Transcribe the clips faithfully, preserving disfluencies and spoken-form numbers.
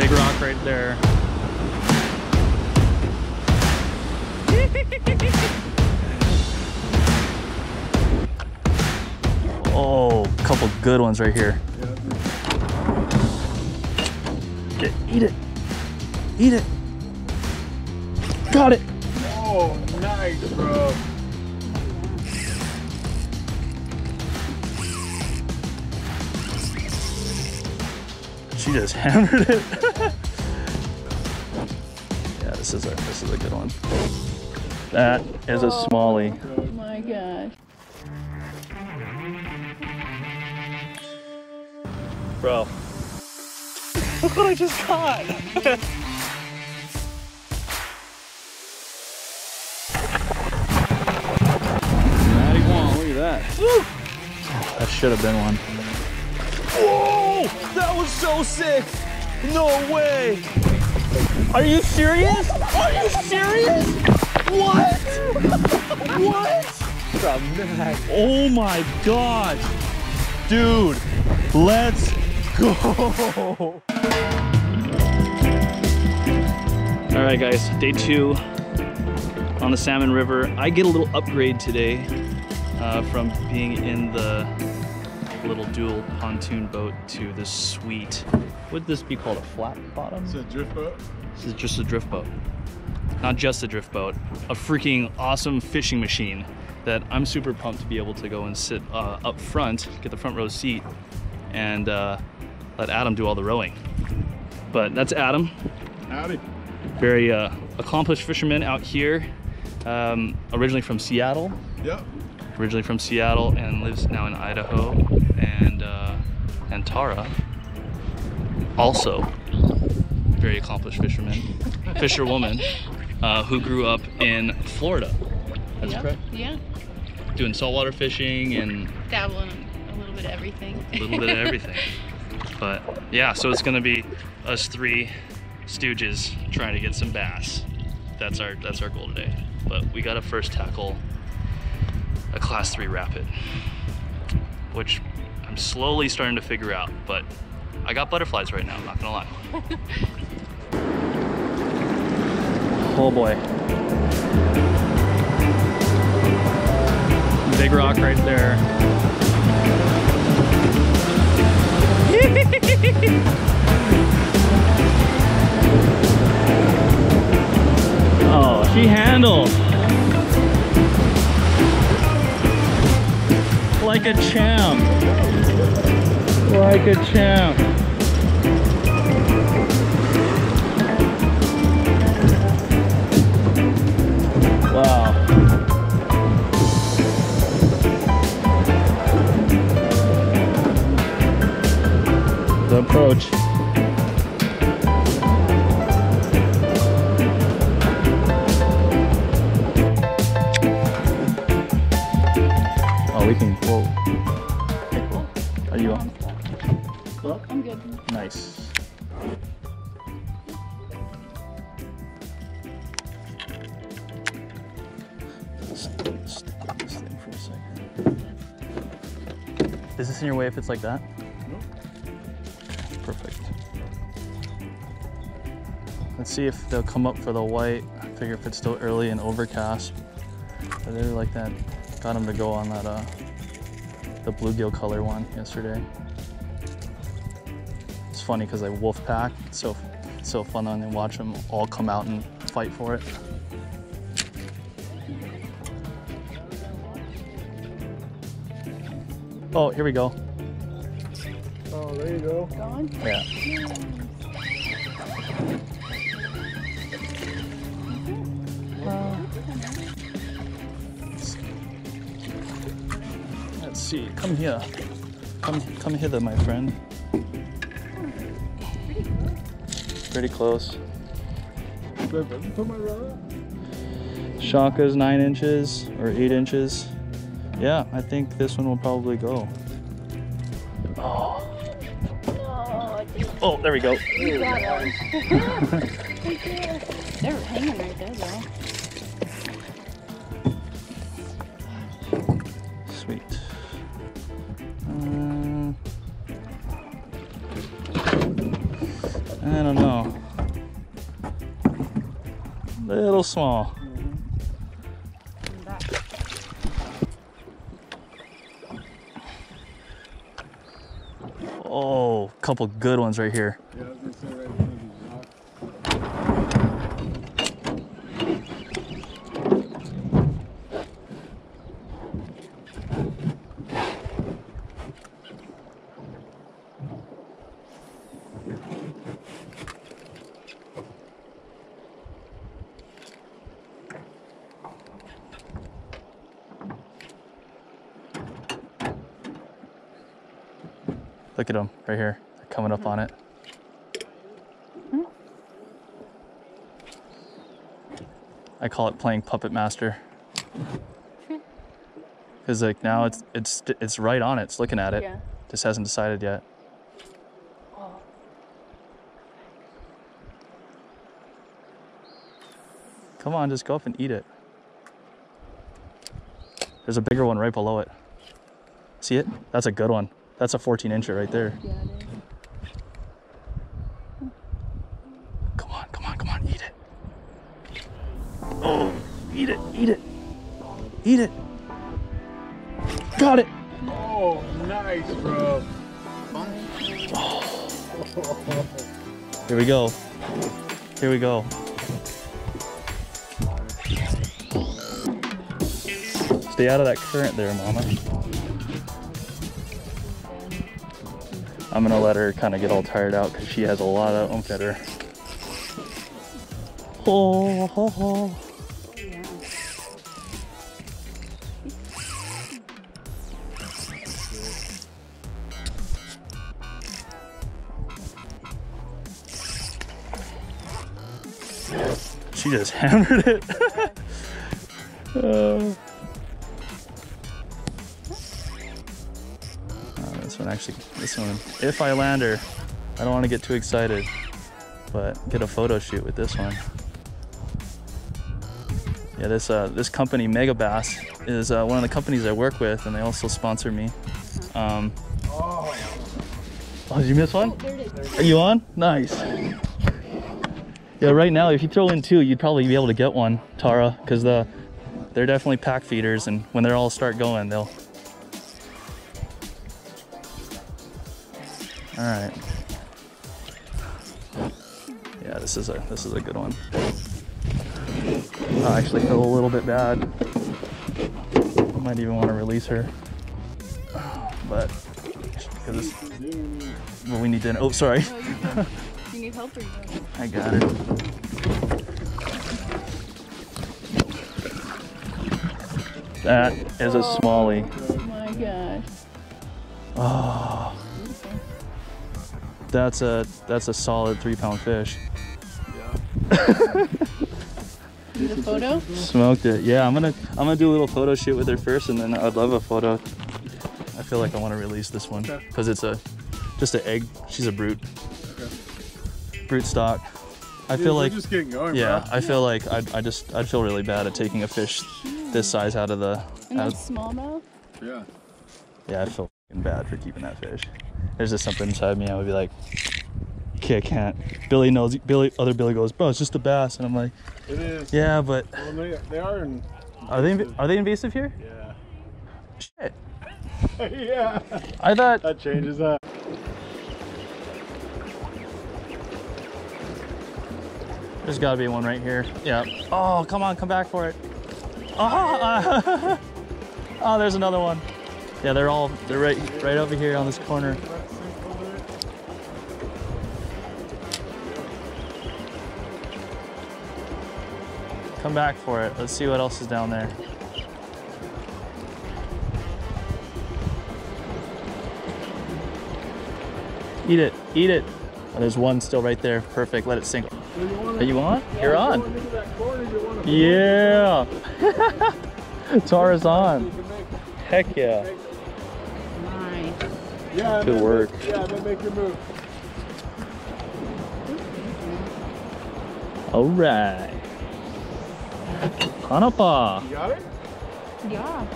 big rock right there. Oh, a couple good ones right here. Get, eat it. Eat it. Got it. Oh, nice, bro. She just hammered it. Yeah, this is a this is a good one. That is a smallie. Oh my gosh. Bro. Look what I just caught. Maddie Wong, look at that. Woo. That should have been one. Whoa! That was so sick! No way! Are you serious? Are you serious? What? What? Oh my gosh! Dude, let's go! Alright guys, day two on the Salmon River. I get a little upgrade today uh, from being in the little dual pontoon boat to this sweet. Would this be called a flat bottom? It's a drift boat. This is just a drift boat. Not just a drift boat, a freaking awesome fishing machine that I'm super pumped to be able to go and sit uh, up front, get the front row seat, and uh, let Adam do all the rowing. But that's Adam. Howdy. Very uh, accomplished fisherman out here, um, originally from Seattle. Yep. Originally from Seattle and lives now in Idaho, and uh, and Tara, also very accomplished fisherman, fisherwoman, uh, who grew up in Florida. That's yep. correct. Yeah. Doing saltwater fishing and dabbling a little bit of everything. A little bit of everything. But yeah, so it's gonna be us three stooges trying to get some bass. That's our that's our goal today. But we gotta first tackle a class three rapid, which I'm slowly starting to figure out, but I got butterflies right now, I'm not gonna lie. Oh boy. Big rock right there. Oh, she handled. Like a champ, like a champ. Wow. The approach. Oh, we can. Are you on? Look, I'm good. Nice. Let's stick with this thing for a second. Is this in your way if it's like that? Nope. Perfect. Let's see if they'll come up for the white. I figure if it's still early and overcast. I really like that. Got him to go on that. Uh, the bluegill color one yesterday. It's funny because they wolf pack. It's so, it's so fun and then watch them all come out and fight for it. Oh, here we go. Oh, there you go. Gone? Yeah. Wow. Let's see, come here. Come come hither, my friend. Pretty close. Shaka's nine inches or eight inches. Yeah, I think this one will probably go. Oh, oh there we go. You got one. They're hanging right there, though. I don't know. Little small. Oh, a couple good ones right here. Look at them right here. They're coming up on it. I call it playing puppet master. Cause like now it's it's it's right on it. It's looking at it. Yeah. Just hasn't decided yet. Come on, just go up and eat it. There's a bigger one right below it. See it? That's a good one. That's a fourteen incher right there. Yeah, it is. Come on, come on, come on, eat it. Oh, eat it, eat it, eat it. Got it. Oh, nice, bro. Oh. Here we go. Here we go. Stay out of that current there, Mama. I'm gonna let her kind of get all tired out because she has a lot of oomph at her. Oh, ho, ho. Yeah. She just hammered it. uh. Actually, this one, if I land her, I don't want to get too excited, but get a photo shoot with this one. Yeah, this uh, this company, Mega Bass, is uh, one of the companies I work with, and they also sponsor me. Um, oh, did you miss one? Are you on? Nice. Yeah, right now, if you throw in two, you'd probably be able to get one, Tara, because the, they're definitely pack feeders, and when they all start going, they'll... All right. Yeah, this is a this is a good one. I actually feel a little bit bad. I might even want to release her, but because well, we need to. Oh, sorry. No, you need help or you don't? I got it. That is a smallie. Oh my gosh. Oh. That's a that's a solid three pound fish. Yeah. Need a photo? Smoked it. Yeah, I'm gonna I'm gonna do a little photo shoot with her first, and then I'd love a photo. I feel like I want to release this one because it's a just an egg. She's a brute. Okay. Brute stock. I Dude, feel like just getting going, yeah. Bro. I feel like I I just I'd feel really bad at taking a fish this size out of the. And that's smallmouth. Yeah. Yeah, I feel bad for keeping that fish. There's just something inside me. I would be like, okay, I can't. Billy knows. Billy, other Billy goes, bro, it's just a bass, and I'm like, it is. Yeah, but well, they, they are. In are they? Are they invasive here? Yeah. Shit. Yeah. I thought that changes that. There's got to be one right here. Yeah. Oh, come on, come back for it. Oh, oh, there's another one. Yeah, they're all they're right right over here on this corner. Come back for it. Let's see what else is down there. Eat it, eat it. Oh, there's one still right there. Perfect. Let it sink. Do you want? Are you on? Yeah, You're on. Into that corner, you want to yeah. Tara's on. Heck yeah. Nice. Yeah, good work. Make, yeah, then make your move. All right. Kanapa. You got it? Yeah.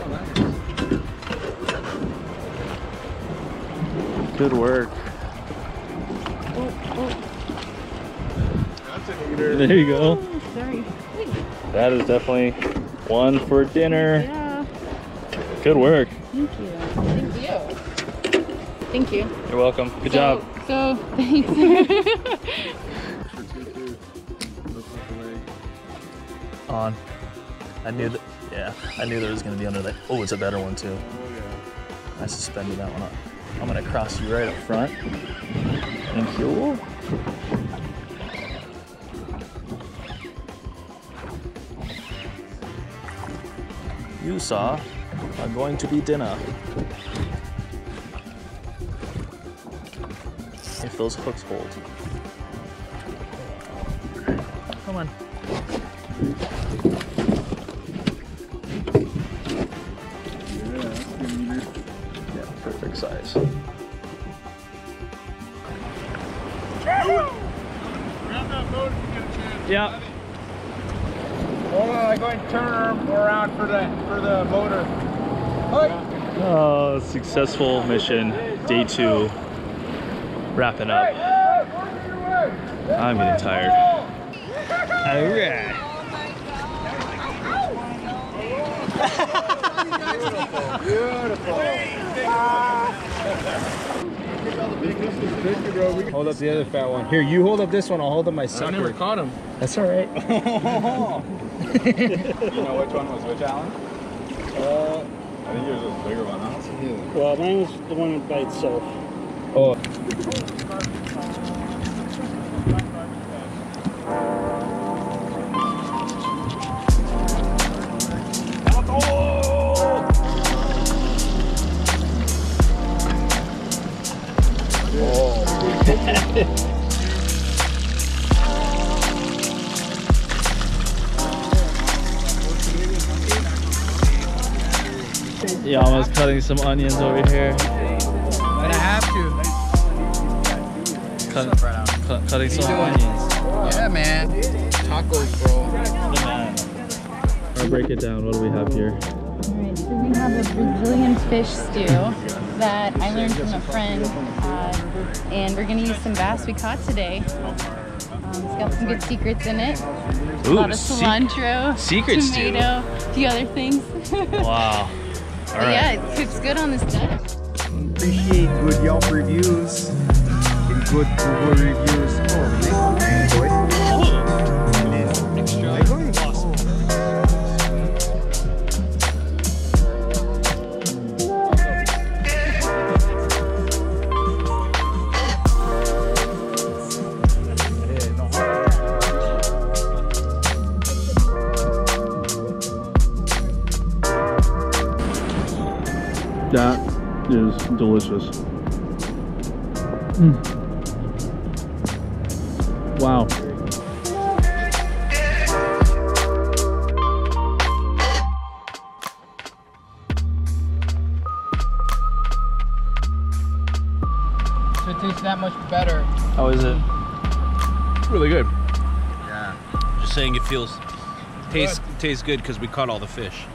Oh, nice. Good work. Oh, oh. That's a hater. There you go. Oh, sorry. That is definitely one for dinner. Yeah. Good work. Thank you. Thank you. Thank you. You're welcome. Good so, job. So, thanks. On. I knew that. Yeah, I knew there was going to be under there. Oh, it's a better one, too. Oh, yeah. I suspended that one up. I'm going to cross you right up front. Thank you. You, saw, are going to be dinner. If those hooks hold. Come on. Yeah, yeah, perfect size. Grab that boat if you get a chance. Yeah. Hold on, I'm going to turn her around for the for the motor. Hi. Oh, successful mission, day two. Wrapping up. I'm getting tired. All right. Beautiful. Hold up the other fat one. Here, you hold up this one. I'll hold up my sucker. I never caught him. That's all right. You know which one was which, Alan? Uh, I think yours was a bigger one, huh? Well, mine was the one by itself. Oh. Yeah, I was cutting some onions over here. And I have to. Cut, right cut, cutting some onions. Yeah, man. Tacos, bro. All right, break it down. What do we have here? All right, so we have a Brazilian fish stew that I learned from a friend. Uh, and we're going to use some bass we caught today. Um, it's got some good secrets in it. Ooh, a lot of cilantro, secret tomato, stew. A few other things. Wow. All right. Yeah, it cooks good on this dish. Appreciate good Yelp reviews and good Google reviews. Oh, enjoy. Oh, extra. Awesome. That is delicious. Mm. Wow. So it tastes that much better. How is it? Really good. Yeah. Just saying it feels, tastes, tastes good because we caught all the fish.